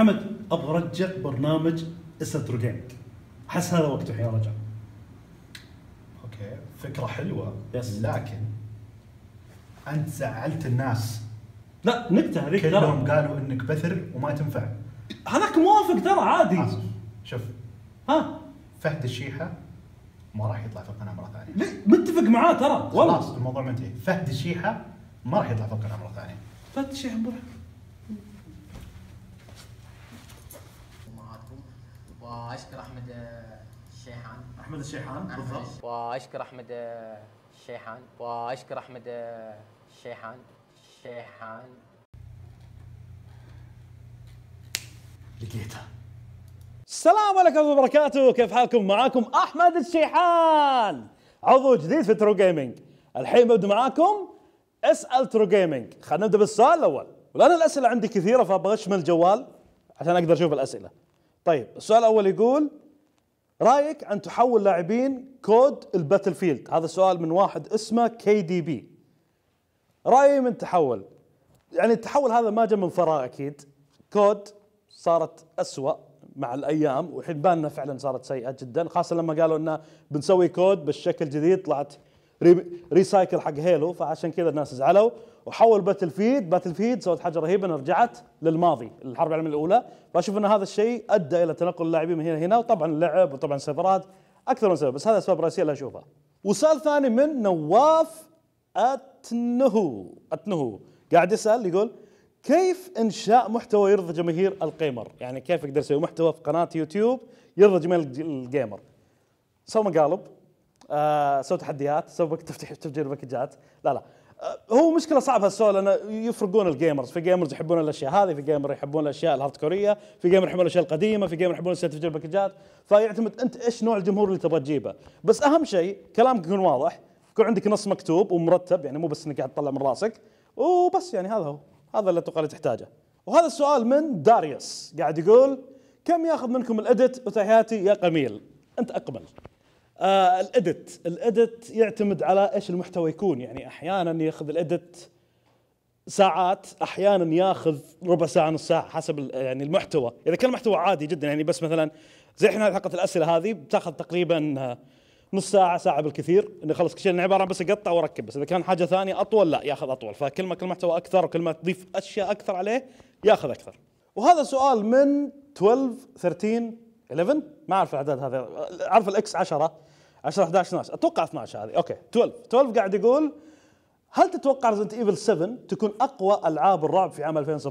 حمد ابغى ارجع برنامج اسمه ترو جيمنج، احس هذا وقته الحين ارجع. اوكي فكره حلوه يس. لكن انت زعلت الناس. لا نكته هذيك كلهم قالوا انك بثر وما تنفع. هذاك موافق ترى عادي. آسف. شوف ها فهد الشيحة ما راح يطلع في القناه مره ثانيه. ليه؟ متفق معاه ترى والله. خلاص الموضوع منتهي، فهد الشيحة ما راح يطلع في القناه مره ثانيه. فهد الشيحة مره واشكر احمد الشيحان. احمد الشيحان بالضبط. واشكر احمد الشيحان. واشكر احمد الشيحان. الشيحان لقيتها. السلام عليكم ورحمه الله وبركاته، كيف حالكم؟ معاكم احمد الشيحان عضو جديد في ترو جيمنج. الحين ببدا معاكم اسال ترو جيمنج. خلينا نبدا بالسؤال الاول، ولان الاسئله عندي كثيره فابغى اشمل الجوال عشان اقدر اشوف الاسئله. طيب السؤال الاول يقول رايك ان تحول لاعبين كود الباتل فيلد؟ هذا السؤال من واحد اسمه كي دي بي. رايي من تحول، يعني التحول هذا ما جاء من فراغ اكيد. كود صارت اسوء مع الايام والحين بالنا فعلا صارت سيئه جدا، خاصه لما قالوا انه بنسوي كود بالشكل الجديد طلعت ريسايكل حق هيلو، فعشان كذا الناس زعلوا وحول باتل فيد. باتل فيد سوت حاجه رهيبه انها رجعت للماضي للحرب العالميه الاولى، فاشوف ان هذا الشيء ادى الى تنقل اللاعبين من هنا هنا، وطبعا اللعب وطبعا السيرفرات اكثر من سبب، بس هذا اسباب رئيسيه اللي اشوفها. وسؤال ثاني من نواف اتنهو قاعد يسال يقول كيف انشاء محتوى يرضى جماهير القيمر؟ يعني كيف اقدر اسوي محتوى في قناه يوتيوب يرضى جماهير الجيمر؟ سوي مقالب، سوي تحديات، سوي تفجير باكجات. لا هو مشكله صعبه هالسؤال لان يفرقون الجيمرز، في جيمرز يحبون الاشياء هذه، في جيمر يحبون الاشياء الهاردكوريه، في جيمر يحبون الاشياء القديمه، في جيمر يحبون تفجير باكجات، فيعتمد انت ايش نوع الجمهور اللي تبغى تجيبه. بس اهم شيء كلامك يكون واضح، يكون عندك نص مكتوب ومرتب، يعني مو بس انك قاعد تطلع من راسك وبس. يعني هذا هو، هذا اللي اتوقع اللي تحتاجه. وهذا السؤال من داريوس قاعد يقول كم ياخذ منكم الاديت وتحياتي يا قميل؟ انت اقبل. الاديت يعتمد على ايش المحتوى يكون، يعني احيانا ياخذ الاديت ساعات، احيانا ياخذ ربع ساعه نص ساعه حسب يعني المحتوى. اذا كان محتوى عادي جدا يعني بس مثلا زي احنا حلقه الاسئله هذه بتاخذ تقريبا نص ساعه ساعه بالكثير اني خلص كل شيء، عباره بس اقطع واركب. بس اذا كان حاجه ثانيه اطول لا ياخذ اطول، فكل ما كل محتوى اكثر وكل ما تضيف اشياء اكثر عليه ياخذ اكثر. وهذا سؤال من 12 13 11 ما اعرف الاعداد هذه، اعرف الاكس 10 11 12 اتوقع 12 هذه. اوكي 12 قاعد يقول هل تتوقع ريزنت ايفل 7 تكون اقوى العاب الرعب في عام 2017؟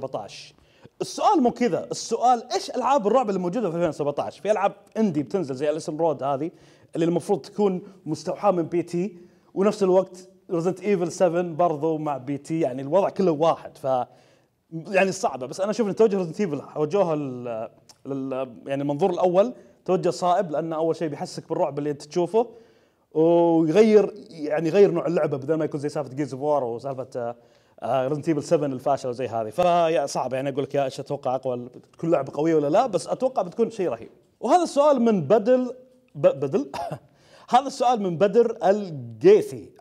السؤال مو كذا، السؤال ايش العاب الرعب اللي موجوده في 2017؟ في العاب اندي بتنزل زي الاسم رود هذه اللي المفروض تكون مستوحاه من بي تي، ونفس الوقت ريزنت ايفل 7 برضو مع بي تي، يعني الوضع كله واحد ف يعني صعبه. بس انا اشوف ان توجه ريزنت ايفل وجهها يعني المنظور الاول توجه صائب، لان اول شيء بيحسك بالرعب اللي انت تشوفه ويغير يعني يغير نوع اللعبه بدل ما يكون زي سالفه جيز اوف وار وسالفه ريزنت ايفل 7 الفاشله وزي هذه، فيا صعبه يعني اقول لك يا ايش اتوقع اقوى تكون لعبه قويه ولا لا، بس اتوقع بتكون شيء رهيب. وهذا السؤال من بدل هذا السؤال من بدر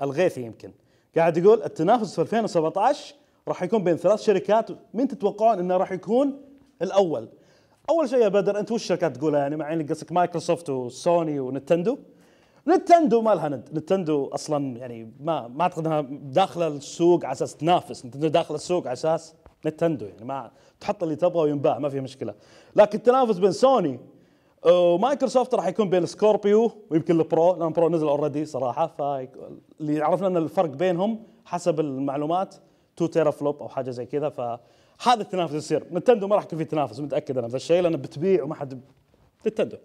الغيثي يمكن قاعد يقول التنافس في 2017 راح يكون بين ثلاث شركات، مين تتوقعون انه راح يكون الاول؟ اول شيء يا بدر انت وش الشركات تقولها؟ يعني مع انك قصدك مايكروسوفت وسوني ونتندو. نتندو ما لها نتندو اصلا يعني ما اعتقد انها داخله السوق على اساس تنافس، نتندو داخله السوق على اساس نتندو يعني ما تحط اللي تبغاه وينباع ما في مشكله. لكن التنافس بين سوني ومايكروسوفت راح يكون بين سكوربيو ويمكن البرو، لان برو نزل اوريدي صراحه، فاللي عرفنا ان الفرق بينهم حسب المعلومات 2 تيرا فلوب او حاجه زي كذا، فهذا التنافس يصير. نتندو ما راح يكون في تنافس متاكد انا من هالشيء لان بتبيع وما حد نتندو.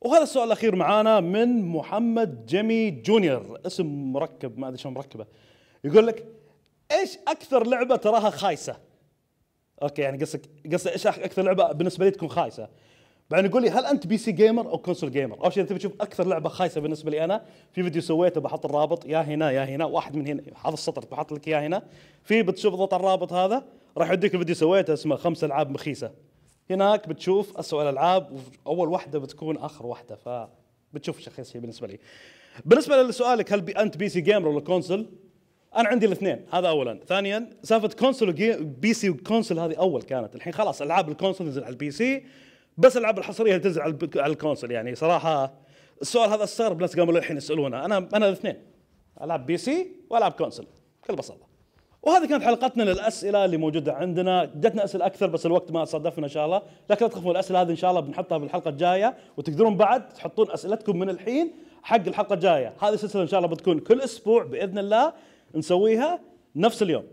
وهذا السؤال الاخير معانا من محمد جيمي جونيور، اسم مركب ما ادري شلون مركبه، يقول لك ايش اكثر لعبه تراها خايسه؟ اوكي يعني قصدك ايش اكثر لعبه بالنسبه لي تكون خايسه؟ بعدين يقول لي هل انت بي سي جيمر او كونسول جيمر؟ اول شيء اذا تبي تشوف اكثر لعبه خايسه بالنسبه لي انا في فيديو سويته بحط الرابط يا هنا يا هنا، واحد من هنا هذا السطر بحط لك اياه هنا، في بتشوف ضغط الرابط هذا راح يوديك الفيديو سويته اسمه 5 العاب مخيسه، هناك بتشوف اسوء الالعاب واول واحده بتكون اخر واحده، فبتشوف شخص شيء بالنسبه لي. بالنسبه لسؤالك هل انت بي سي جيمر ولا كونسول؟ انا عندي الاثنين، هذا اولا. ثانيا سالفه كونسول بي سي وكونسول، هذه اول كانت، الحين خلاص العاب الكونسول تنزل على البي سي، بس العاب الحصريه تنزل على الكونسول. يعني صراحه السؤال هذا استغرب ناس قاموا للحين يسالونه. انا الاثنين، العاب بي سي والعاب كونسول بكل بساطه. وهذه كانت حلقتنا للاسئله اللي موجوده عندنا، جتنا اسئله اكثر بس الوقت ما صادفنا ان شاء الله، لكن لا تخافوا الاسئله هذه ان شاء الله بنحطها في الحلقه الجايه، وتقدرون بعد تحطون اسئلتكم من الحين حق الحلقه الجايه. هذه السلسله ان شاء الله بتكون كل اسبوع باذن الله نسويها نفس اليوم.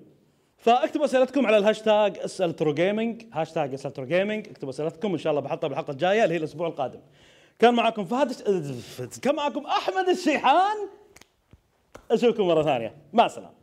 فاكتبوا اسئلتكم على الهاشتاج اسال ترو جيمنج، هاشتاج اسال ترو جيمنج، اكتبوا اسئلتكم ان شاء الله بحطها بالحلقه الجايه اللي هي الاسبوع القادم. كان معكم كان معكم احمد الشيحان، اشوفكم مره ثانيه، مع السلامه.